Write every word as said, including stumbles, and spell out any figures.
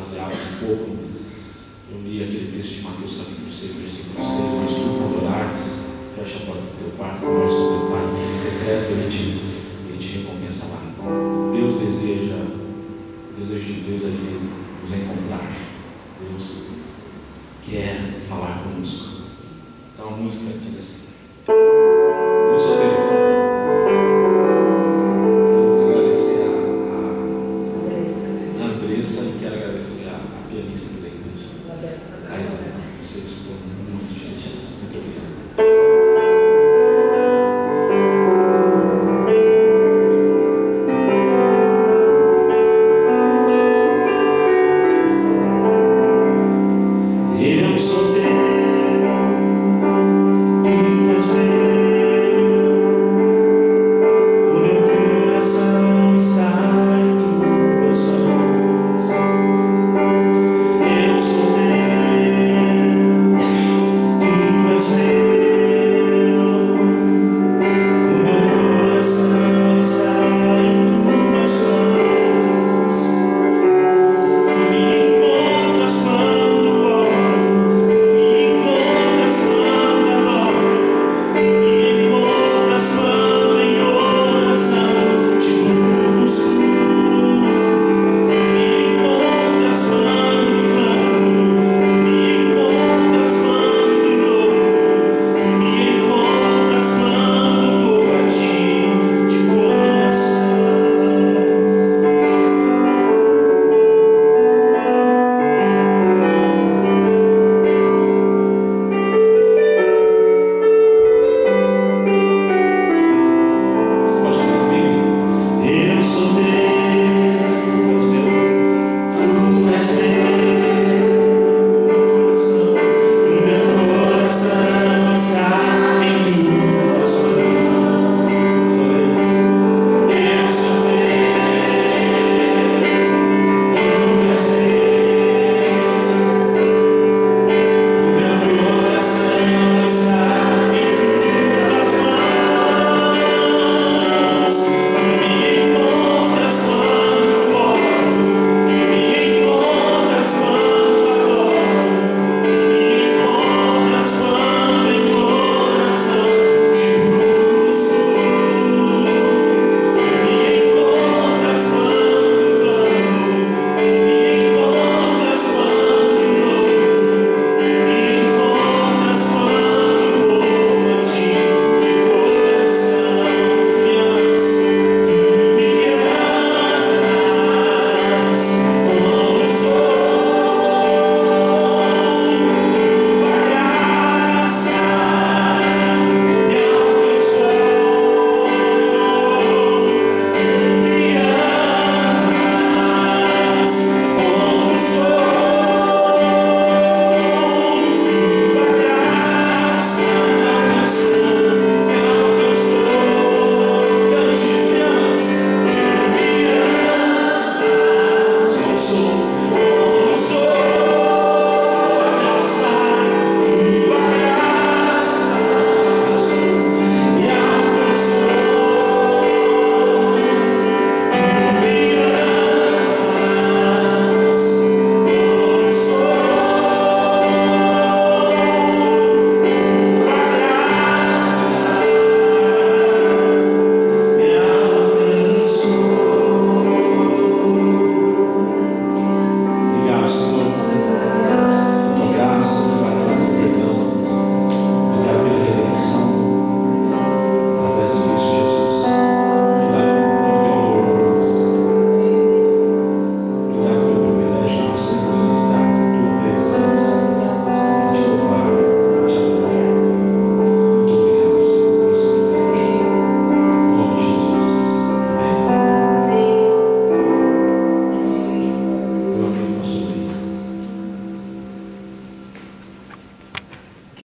baseado um pouco, eu li aquele texto de Mateus capítulo seis, versículo seis, mas tu quando orares, fecha a porta do teu quarto, conversa com teu pai, que é secreto, ele te, ele te recompensa lá. Deus deseja, o desejo de Deus é de nos encontrar. Deus quer falar conosco. Então a música diz assim.